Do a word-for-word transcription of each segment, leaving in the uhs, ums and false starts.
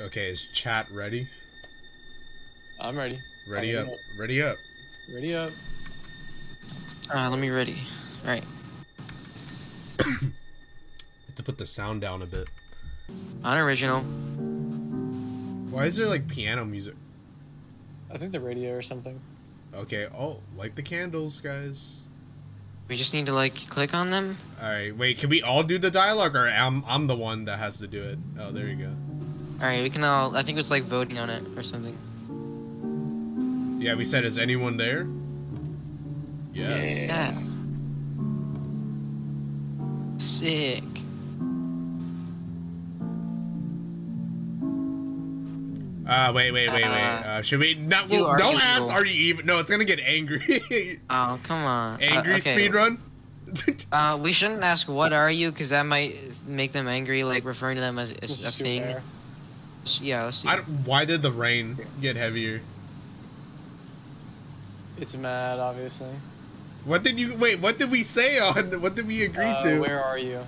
Okay, is chat ready? I'm ready. Ready up. up. Ready up. Ready up. Uh, let me ready. All right. Have to put the sound down a bit. Unoriginal. Why is there like piano music? I think the radio or something. Okay. Oh, light the candles, guys. We just need to like click on them. All right. Wait. Can we all do the dialogue, or I'm I'm the one that has to do it? Oh, there you go. All right. We can all. I think it's like voting on it or something. Yeah, we said, is anyone there? Yes. Yeah. Sick. Ah, uh, wait, wait, wait, wait. Uh, should we? Not, well, don't evil. ask, are you even? No, it's going to get angry. Oh, come on. Angry uh, okay. Speedrun? uh, we shouldn't ask, what are you? Because that might make them angry, like referring to them as, as a thing. Fair. Yeah, let's do I don't, why did the rain get heavier? It's mad, obviously. What did you wait? What did we say on? What did we agree uh, to? Where are you?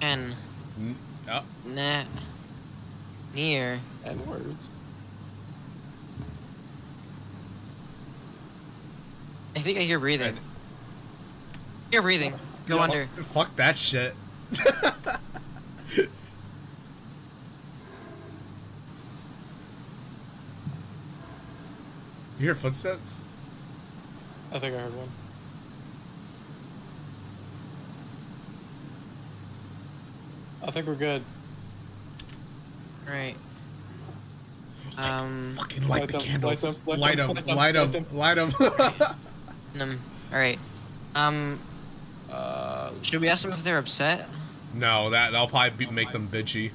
N. N oh. Nah. Near. N words. I think I hear breathing. I hear breathing. Go yeah, under. Fuck, fuck that shit. You hear footsteps? I think I heard one. I think we're good. Right. Um. Fucking light, light the them, candles. Light them. Light them. Light them. All right. Um. Uh. Should we ask them if they're upset? No, that that'll probably be, make them bitchy.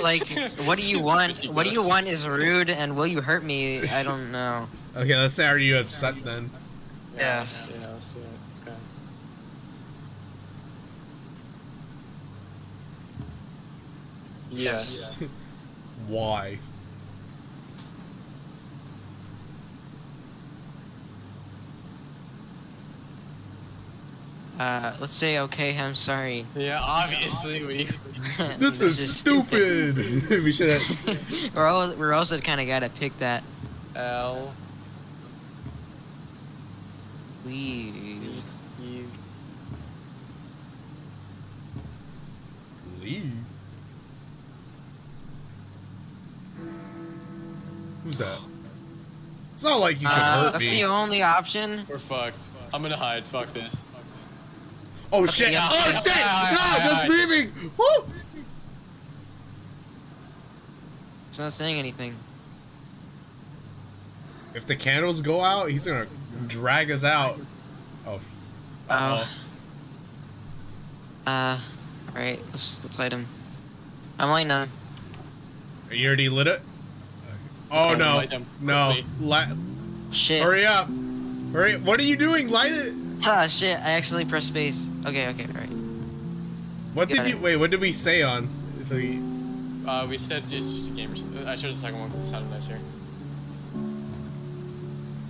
Like, what do you want? What do you want is rude, and will you hurt me? I don't know. Okay, let's say, are you upset then? Yeah. Yeah, yeah, let's do it. Okay. Yes. Yeah. Why? Uh, let's say, okay, I'm sorry. Yeah, obviously we... this, this is, is stupid! stupid. We should have... we're, all, we're also kind of gotta pick that. L... Leave. Leave. Leave? Who's that? It's not like you can uh, hurt that's me. That's the only option. We're fucked. I'm gonna hide. Fuck this. Oh shit! Yeah. Oh shit! Yeah, no, that's leaving! Woo! He's not saying anything. If the candles go out, he's gonna drag us out. Oh. Uh. Oh. Uh. Alright, let's, let's light him. I might not. You already lit it? Oh okay, no. No. Light. Shit. Hurry up. Hurry. What are you doing? Light it. Ah, shit. I accidentally pressed space. Okay, okay, alright. What Got did it. you. Wait, what did we say on? If we... Uh, we said it's just a game or something. I chose the second one because it sounded nicer.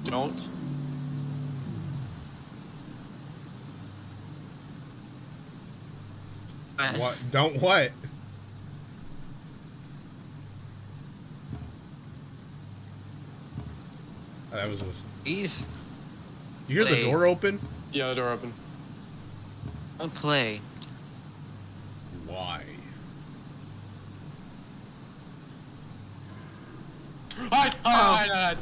Don't. What? Don't what? Oh, that was listening. Jeez. You hear play. the door open? Yeah, the door open. Don't play. Why? Hide! Hide! Hide!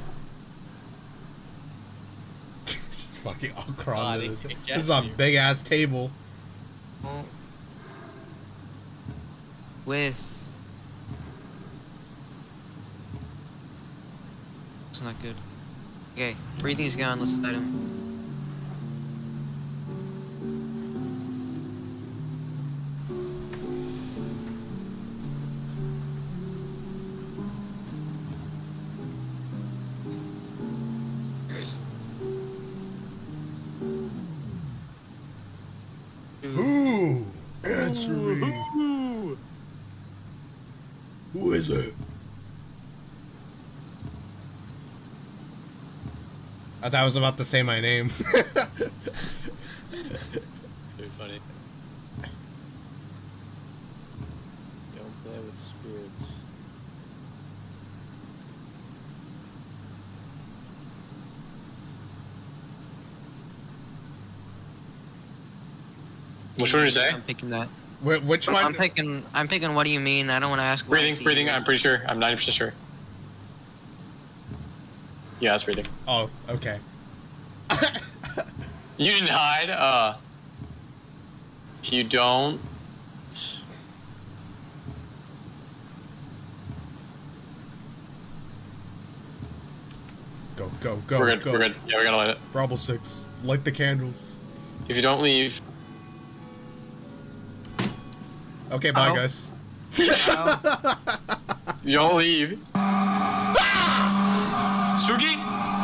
Just fucking all crawling. Oh, this is on big ass table. Oh. With. It's not good. Okay, breathing's gone. Let's light him. Who? Answer me. Who? Who is it? I thought I was about to say my name. Very funny. Don't play with spirits. Which one did you say? I'm picking that. Wh which one? I'm picking. I'm picking. What do you mean? I don't want to ask. Breathing. Breathing. I'm pretty sure. I'm ninety percent sure. Yeah, that's breathing. Oh, okay. You didn't hide. Uh, if you don't. Go, go, go, we're good, go. We're good. Yeah, we gotta light it. Bravo six. Light the candles. If you don't leave. Okay, bye, Ow. guys. You don't leave. Ah! Spooky?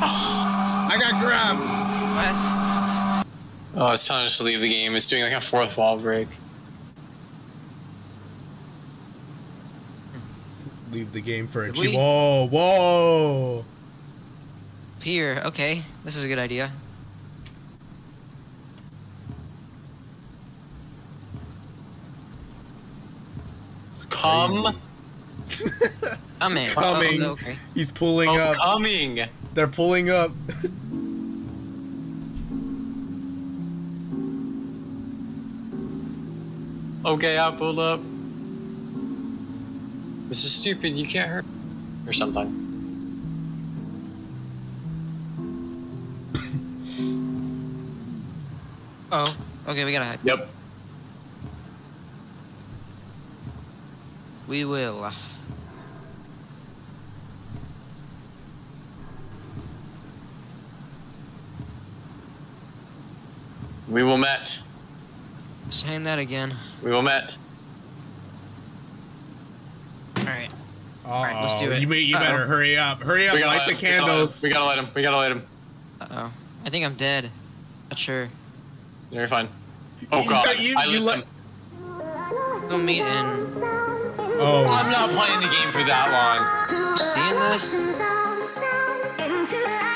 Oh. I got grabbed. What? Oh, it's time to just leave the game. It's doing like a fourth wall break. Leave the game for a cheap. Whoa, whoa. Pier, okay. This is a good idea. It's Come. I'm in. Coming. Oh, okay. He's pulling oh, up. Coming. They're pulling up. Okay, I pulled up. This is stupid. You can't hurt or something. Oh, okay, we gotta hide. Yep. We will. We will met. Saying that again. We will met. Alright. Uh -oh. Alright, let's do it. You, you uh -oh. better hurry up. Hurry up, light the candles. We gotta light them. We gotta light them. Uh-oh. I think I'm dead. Not sure. You're fine. Oh god, so you, I you let. Go meet in. Oh. I'm not playing the game for that long. You seeing this?